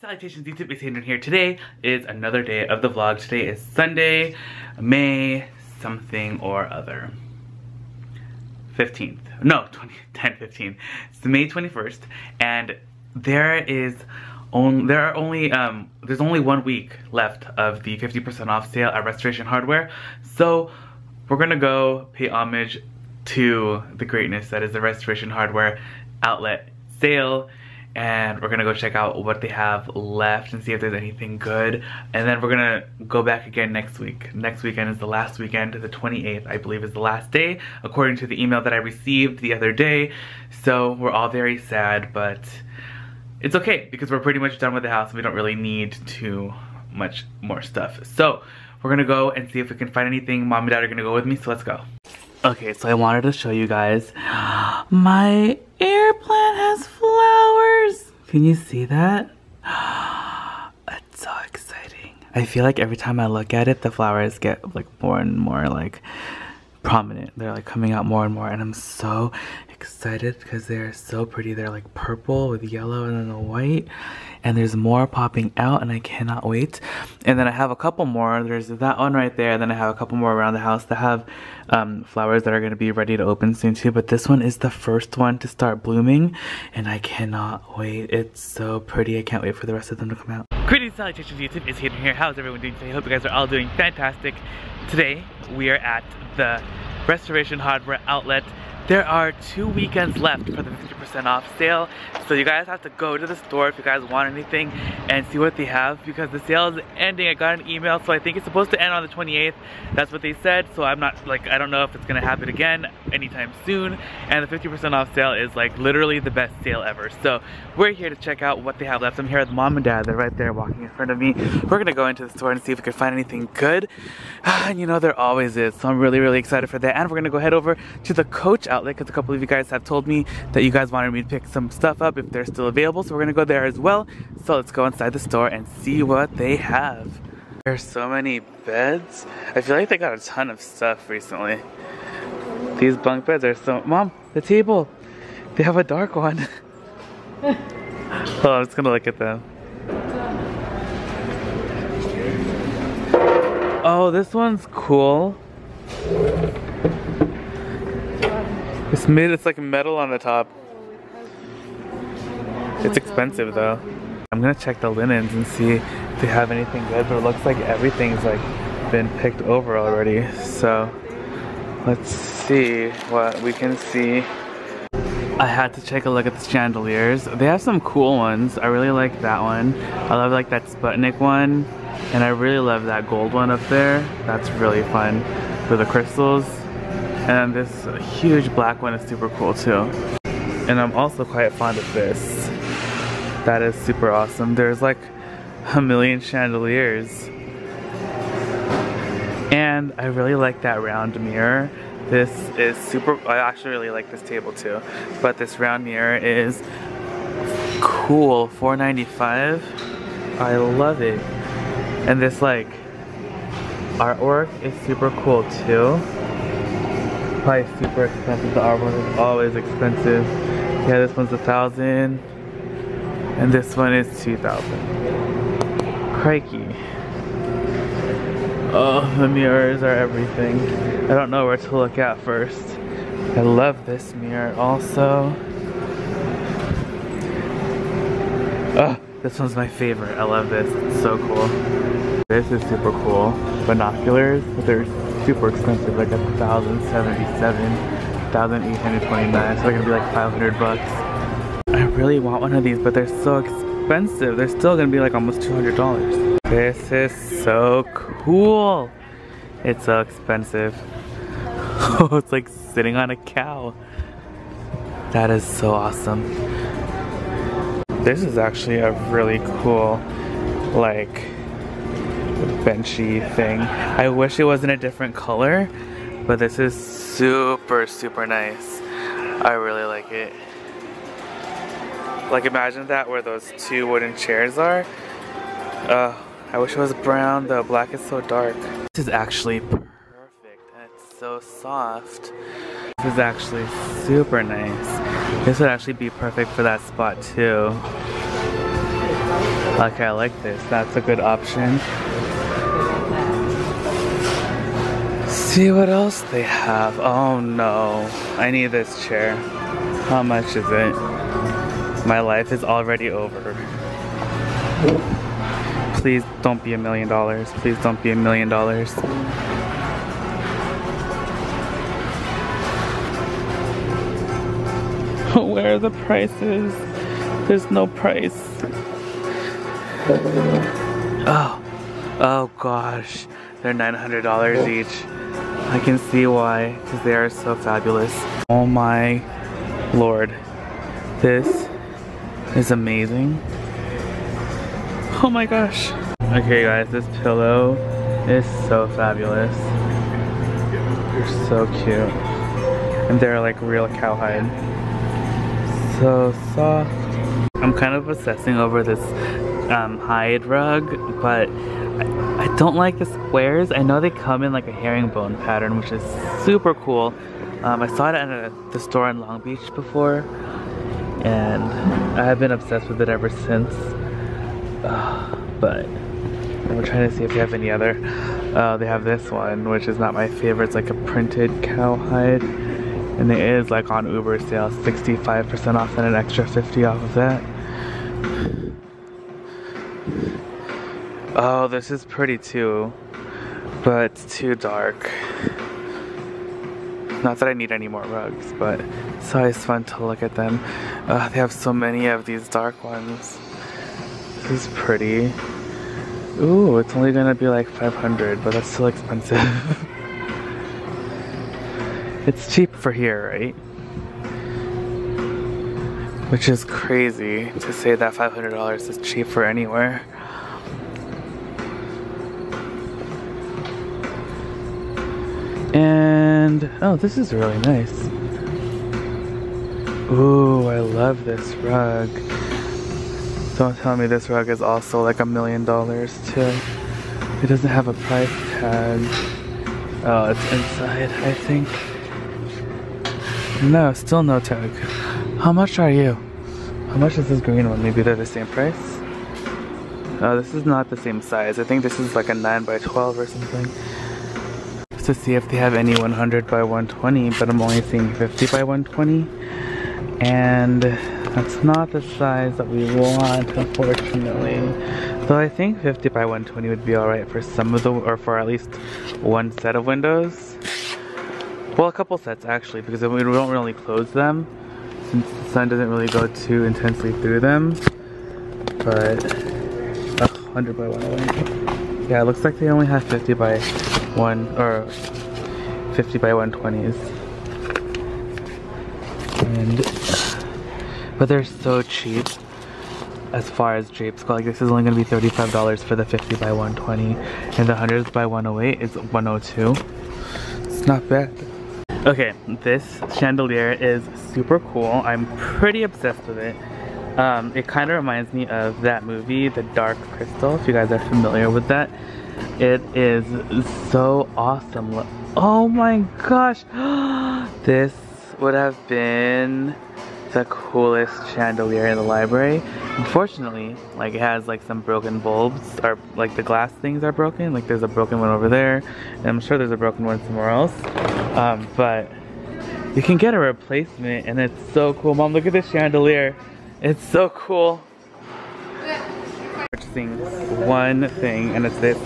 Salutations YouTube, it's Andrew here. Today is another day of the vlog. Today is Sunday, May something or other. 15th. No, 15. It's May 21st, and there's only 1 week left of the 50% off sale at Restoration Hardware. So we're gonna go pay homage to the greatness that is the Restoration Hardware outlet sale. And we're gonna go check out what they have left and see if there's anything good. And then we're gonna go back again next week. Next weekend is the last weekend. The 28th, I believe, is the last day, according to the email that I received the other day. So we're all very sad, but it's okay because we're pretty much done with the house. We don't really need too much more stuff. So we're gonna go and see if we can find anything. Mom and Dad are gonna go with me, so let's go. Okay, so I wanted to show you guys my air plant has flowers. Can you see that? It's so exciting. I feel like every time I look at it, the flowers get like more and more like prominent. They're like coming out more and more, and I'm so excited because they're so pretty. They're like purple with yellow and then the white, and there's more popping out, and I cannot wait. And then I have a couple more. There's that one right there, and then I have a couple more around the house that have flowers that are going to be ready to open soon too, but this one is the first one to start blooming, and I cannot wait. It's so pretty. I can't wait for the rest of them to come out. Greetings, salutations, YouTube. It's Hayden here. How's everyone doing today? Hope you guys are all doing fantastic. Today we are at the Restoration Hardware outlet. There are 2 weekends left for the 50% off sale, so you guys have to go to the store if you guys want anything and see what they have, because the sale is ending. I got an email, so I think it's supposed to end on the 28th. That's what they said, so I'm not like, I don't know if it's gonna happen again anytime soon, and the 50% off sale is like literally the best sale ever. So we're here to check out what they have left. I'm here with Mom and Dad. They're right there walking in front of me. We're gonna go into the store and see if we can find anything good, and you know there always is, so I'm really excited for that. And we're gonna go head over to the Coach outlet, because a couple of you guys have told me that you guys wanted me to pick some stuff up if they're still available, so we're gonna go there as well. So let's go inside the store and see what they have. There's so many beds. I feel like they got a ton of stuff recently. These bunk beds are so... Mom, the table, they have a dark one. Oh, I'm just gonna look at them. Oh, this one's cool. It's made, it's like metal on the top. It's expensive though. I'm gonna check the linens and see if they have anything good, but it looks like everything's like been picked over already. So let's see what we can see. I had to take a look at the chandeliers. They have some cool ones. I really like that one. I love like that Sputnik one, and I really love that gold one up there. That's really fun for the crystals. And this huge black one is super cool too. And I'm also quite fond of this. That is super awesome. There's like a million chandeliers. And I really like that round mirror. This is super, I actually really like this table too. But this round mirror is cool, $4.95. I love it. And this like artwork is super cool too. Probably super expensive. The artwork is always expensive. Yeah, this one's 1,000, and this one is 2,000. Crikey! Oh, the mirrors are everything. I don't know where to look at first. I love this mirror also. Oh, this one's my favorite. I love this. It's so cool. This is super cool. Binoculars, but they're super expensive, like $1,077, $1,829, so they're gonna be like $500. I really want one of these, but they're so expensive. They're still gonna be like almost $200. This is so cool. It's so expensive. Oh, it's like sitting on a cow. That is so awesome. This is actually a really cool, like, benchy thing. I wish it wasn't a different color, but this is super nice. I really like it. Like, imagine that where those two wooden chairs are. I wish it was brown though. Black is so dark. This is actually perfect, and it's so soft. This is actually super nice. This would actually be perfect for that spot too. Okay, I like this. That's a good option. See what else they have. Oh no. I need this chair. How much is it? My life is already over. Please don't be $1 million. Please don't be $1 million. Where are the prices? There's no price. Oh. Oh gosh. They're $900 each. I can see why, because they are so fabulous. Oh my lord. This is amazing. Oh my gosh. Okay guys, this pillow is so fabulous. They're so cute. And they're like real cowhide. So soft. I'm kind of obsessing over this hide rug, but I don't like the squares. I know they come in like a herringbone pattern, which is super cool. I saw it at the store in Long Beach before, and I have been obsessed with it ever since. But we're trying to see if they have any other. They have this one, which is not my favorite. It's like a printed cowhide. And it is like on Uber sale, 65% off and an extra 50 off of that. Oh, this is pretty too, but it's too dark. Not that I need any more rugs, but it's always fun to look at them. They have so many of these dark ones. This is pretty. Ooh, it's only gonna be like 500, but that's still expensive. It's cheap for here, right? Which is crazy to say that $500 is cheap for anywhere. And, oh, this is really nice. Ooh, I love this rug. Don't tell me this rug is also like $1 million too. It doesn't have a price tag. Oh, it's inside, I think. No, still no tag. How much are you? How much is this green one? Maybe they're the same price? Oh, this is not the same size. I think this is like a 9x12 or something. Just to see if they have any 100x120, but I'm only seeing 50x120. And that's not the size that we want, unfortunately. Though I think 50x120 would be alright for some of the, or for at least one set of windows. Well, a couple sets actually, because we don't really close them since the sun doesn't really go too intensely through them. But 100x120. Yeah, it looks like they only have 50x1 or 50x120s. And but they're so cheap as far as drapes go. Like this is only gonna be $35 for the 50x120, and the 100x108 is $102. It's not bad. Okay, this chandelier is super cool. I'm pretty obsessed with it. It kind of reminds me of that movie, The Dark Crystal, if you guys are familiar with that. It is so awesome. Oh my gosh! This would have been the coolest chandelier in the library. Unfortunately, like it has like some broken bulbs, or like the glass things are broken. Like there's a broken one over there, and I'm sure there's a broken one somewhere else. But you can get a replacement, and it's so cool. Mom, look at this chandelier. It's so cool. Purchasing one thing, and it's this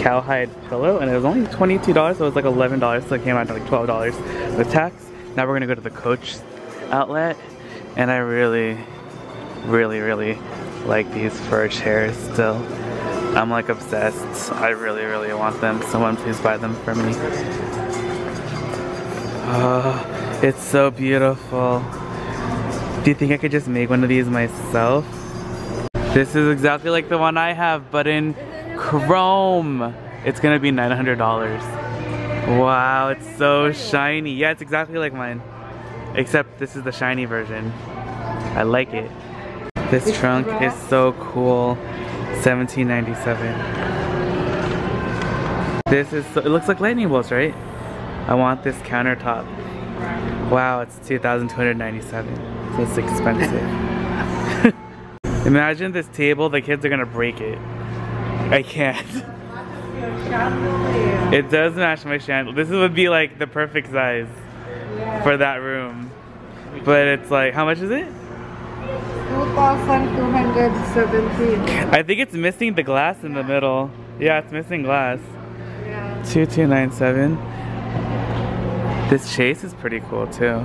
cowhide pillow, and it was only $22, so it was like $11, so it came out to like $12 with tax. Now we're gonna go to the Coach outlet, and I really like these fur chairs still. I'm like obsessed. I really want them. Someone please buy them for me. Oh, it's so beautiful. Do you think I could just make one of these myself? This is exactly like the one I have, but in chrome. It's gonna be $900. Wow, it's so shiny. Yeah, it's exactly like mine. Except this is the shiny version. I like it. This trunk is so cool. $17.97. This is so, it looks like lightning bolts, right? I want this countertop. Wow, it's $2,297. So it's expensive. Imagine this table, the kids are gonna break it. I can't. It does match my chandelier. This would be like the perfect size for that room. But it's like, how much is it? 2,217. I think it's missing the glass in the middle. Yeah, it's missing glass. 2297. This chase is pretty cool too.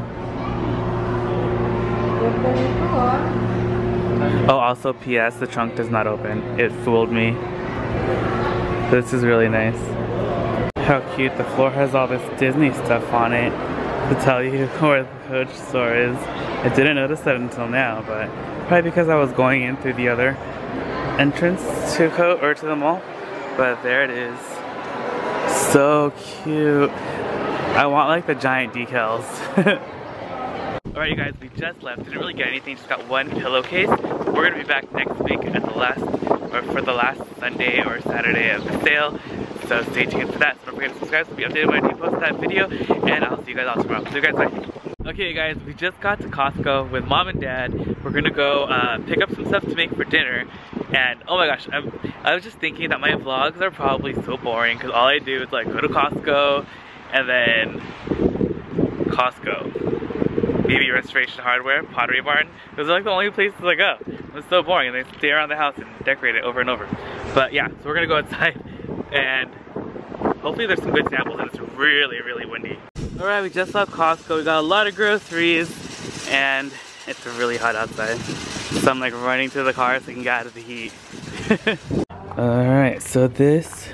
Oh, also PS, the trunk does not open. It fooled me. This is really nice. How cute, the floor has all this Disney stuff on it to tell you where the Coach store is. I didn't notice that until now, but probably because I was going in through the other entrance to Coach or to the mall. But there it is. So cute. I want like the giant decals. Alright you guys, we just left. Didn't really get anything, just got one pillowcase. We're gonna be back next week at the last, or for the last Sunday or Saturday of the sale. So stay tuned for that. So don't forget to subscribe to be updated when I do post that video. And I'll see you guys all tomorrow. See you guys, bye. Okay you guys, we just got to Costco with mom and dad. We're gonna go pick up some stuff to make for dinner. And oh my gosh, I was just thinking that my vlogs are probably so boring because all I do is like go to Costco and then Costco, maybe Restoration Hardware, Pottery Barn. Those are like the only places I go. It's so boring and they stay around the house and decorate it over and over. But yeah, so we're gonna go outside and hopefully there's some good samples and it's really, really windy. Alright, we just left Costco. We got a lot of groceries and it's really hot outside. So I'm like running to the car so I can get out of the heat. Alright, so this...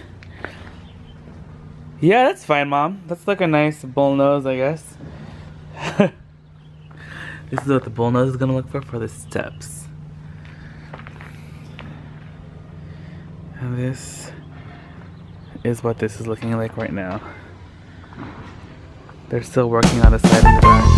Yeah, that's fine, Mom. That's like a nice bull nose, I guess. This is what the bull nose is gonna look for the steps. And this is what this is looking like right now. They're still working on the side of the barn.